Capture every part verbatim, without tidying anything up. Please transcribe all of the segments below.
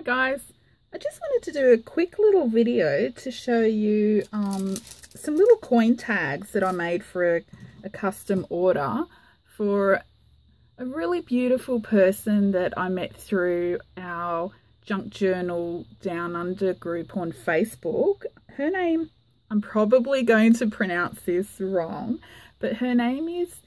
Hi guys, I just wanted to do a quick little video to show you um, some little coin tags that I made for a, a custom order for a really beautiful person that I met through our Junk Journal Down Under group on Facebook. Her name, I'm probably going to pronounce this wrong, but her name is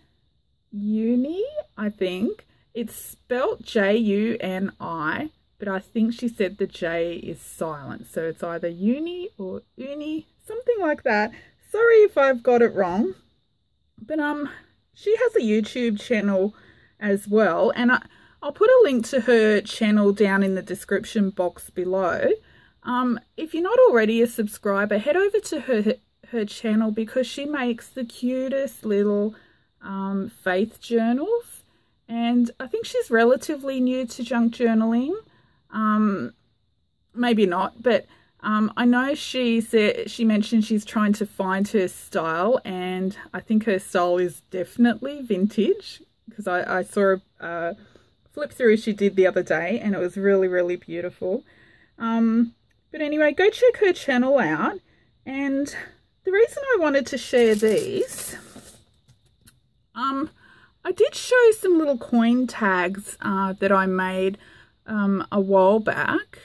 Juni, I think. It's spelt J U N I. But I think she said the J is silent. So it's either Juni or Uni, something like that. Sorry if I've got it wrong. But um, she has a YouTube channel as well. And I, I'll put a link to her channel down in the description box below. Um, if you're not already a subscriber, head over to her, her channel because she makes the cutest little um, faith journals. And I think she's relatively new to junk journaling. Um, maybe not, but um, I know she said she mentioned she's trying to find her style, and I think her style is definitely vintage because I, I saw a uh, flip through she did the other day, and it was really, really beautiful. Um, but anyway, go check her channel out. And the reason I wanted to share these, um, I did show some little coin tags uh, that I made. Um, a while back,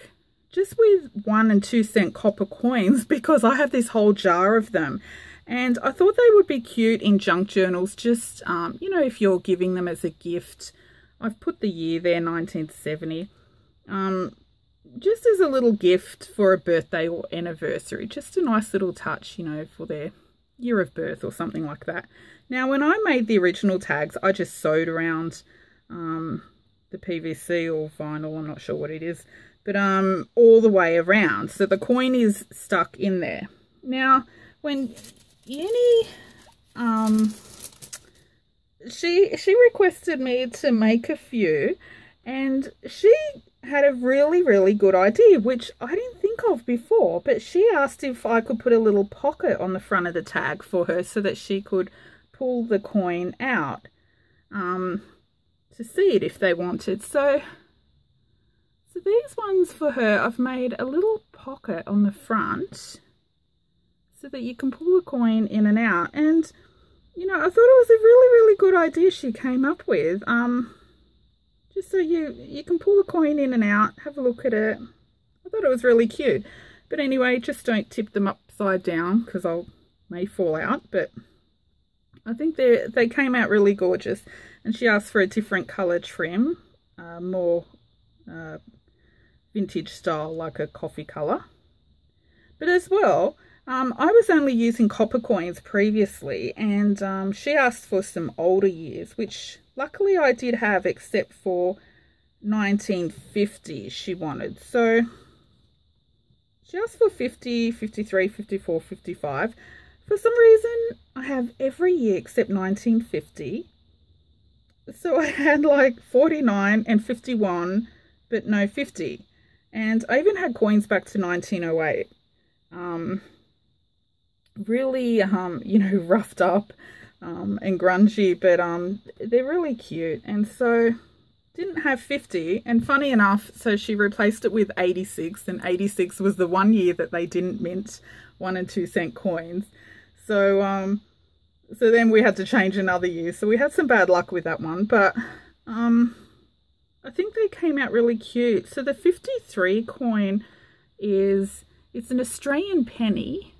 just with one and two cent copper coins, because I have this whole jar of them, and I thought they would be cute in junk journals. Just um, you know, if you're giving them as a gift. I've put the year there, nineteen seventy, um, just as a little gift for a birthday or anniversary. Just a nice little touch, you know, for their year of birth or something like that. Now, when I made the original tags, I just sewed around. Um, The P V C or vinyl, I'm not sure what it is, but um all the way around, so the coin is stuck in there. Now when Juni, um she she requested me to make a few, and she had a really really good idea which I didn't think of before, but she asked if I could put a little pocket on the front of the tag for her so that she could pull the coin out um to see it if they wanted. So so these ones for her, I've made a little pocket on the front so that you can pull the coin in and out. And you know, I thought it was a really really good idea she came up with, um just so you you can pull the coin in and out, have a look at it. I thought it was really cute. But anyway, just don't tip them upside down because I'll may fall out, but I think they they came out really gorgeous. And she asked for a different colour trim, uh, more uh, vintage style, like a coffee colour. But as well, um, I was only using copper coins previously, and um, she asked for some older years, which luckily I did have, except for nineteen fifty she wanted. So she asked for fifty, fifty-three, fifty-four, fifty-five. For some reason, I have every year except nineteen fifty. So I had like forty-nine and fifty-one, but no fifty. And I even had coins back to nineteen oh eight. Um, really, um, you know, roughed up um, and grungy, but um, they're really cute. And so didn't have fifty. And funny enough, so she replaced it with eighty-six. And eighty-six was the one year that they didn't mint one and two cent coins. So, um... So then we had to change another year. So we had some bad luck with that one. But um, I think they came out really cute. So the fifty-three coin is, it's an Australian penny.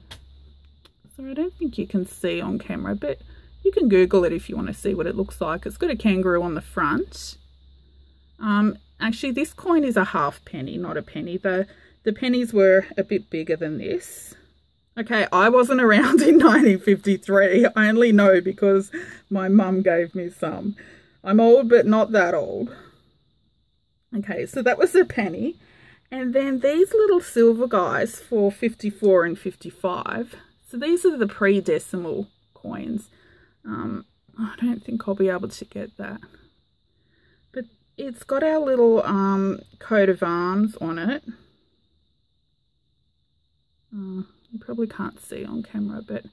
So I don't think you can see on camera, but you can Google it if you want to see what it looks like. It's got a kangaroo on the front. Um, actually, this coin is a half penny, not a penny. The, the pennies were a bit bigger than this. Okay, I wasn't around in nineteen fifty-three. I only know because my mum gave me some. I'm old, but not that old. Okay, so that was a penny. And then these little silver guys for fifty-four and fifty-five. So these are the pre-decimal coins. Um, I don't think I'll be able to get that. But it's got our little um, coat of arms on it. Uh, You probably can't see on camera, but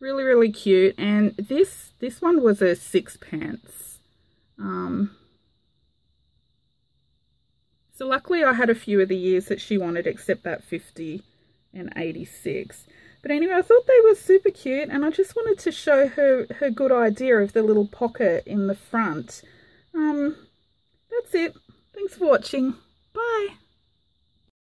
really really cute. And this this one was a sixpence, um So luckily I had a few of the years that she wanted, except that fifty and eighty-six. But anyway, I thought they were super cute, and I just wanted to show her her good idea of the little pocket in the front. Um, that's it. Thanks for watching.